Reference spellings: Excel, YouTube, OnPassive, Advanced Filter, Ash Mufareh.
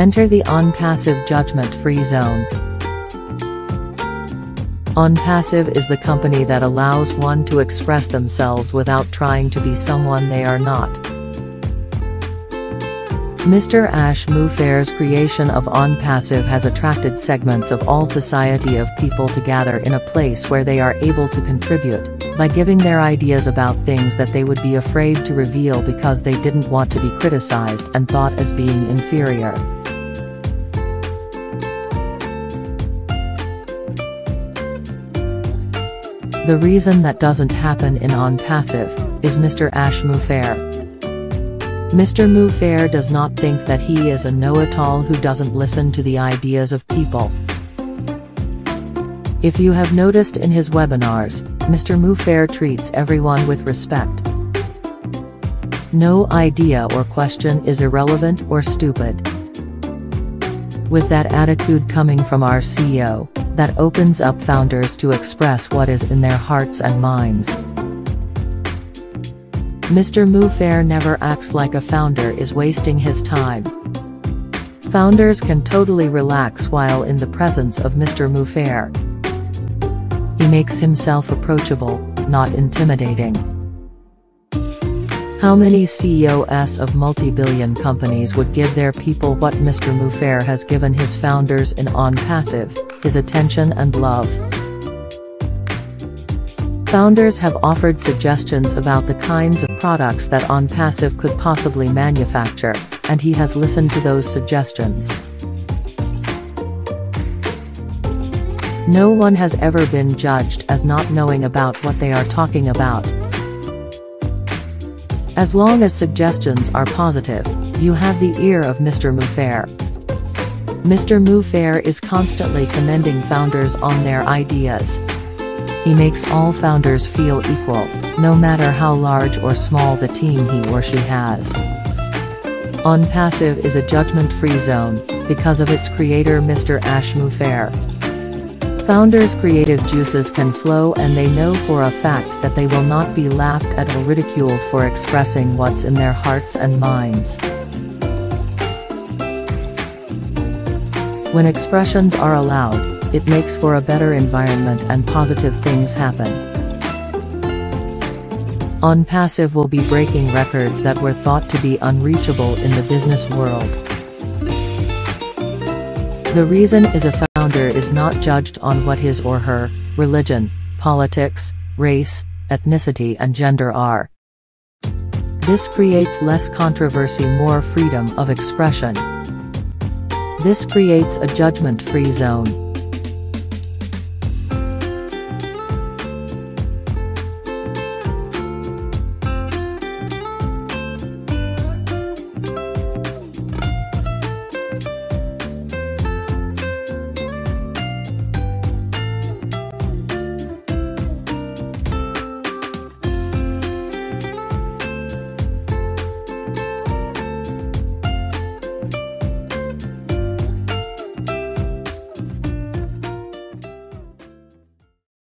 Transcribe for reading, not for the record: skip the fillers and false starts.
Enter the OnPassive judgment-free zone. OnPassive is the company that allows one to express themselves without trying to be someone they are not. Mr. Ash Mufareh's creation of OnPassive has attracted segments of all society of people to gather in a place where they are able to contribute, by giving their ideas about things that they would be afraid to reveal because they didn't want to be criticized and thought as being inferior. The reason that doesn't happen in OnPassive, is Mr. Ash Mufareh. Mr. Mufareh does not think that he is a know-it-all who doesn't listen to the ideas of people. If you have noticed in his webinars, Mr. Mufareh treats everyone with respect. No idea or question is irrelevant or stupid. With that attitude coming from our CEO, that opens up founders to express what is in their hearts and minds. Mr. Mufareh never acts like a founder is wasting his time. Founders can totally relax while in the presence of Mr. Mufareh. He makes himself approachable, not intimidating. How many CEOs of multi-billion companies would give their people what Mr. Mufareh has given his founders in OnPassive, his attention and love? Founders have offered suggestions about the kinds of products that OnPassive could possibly manufacture, and he has listened to those suggestions. No one has ever been judged as not knowing about what they are talking about. As long as suggestions are positive, you have the ear of Mr. Mufareh. Mr. Mufareh is constantly commending founders on their ideas. He makes all founders feel equal, no matter how large or small the team he or she has. OnPassive is a judgment-free zone, because of its creator Mr. Ash Mufareh. Founders' creative juices can flow and they know for a fact that they will not be laughed at or ridiculed for expressing what's in their hearts and minds. When expressions are allowed, it makes for a better environment and positive things happen. OnPassive will be breaking records that were thought to be unreachable in the business world. The reason is a founder is not judged on what his or her religion, politics, race, ethnicity and gender are. This creates less controversy, more freedom of expression. This creates a judgment-free zone.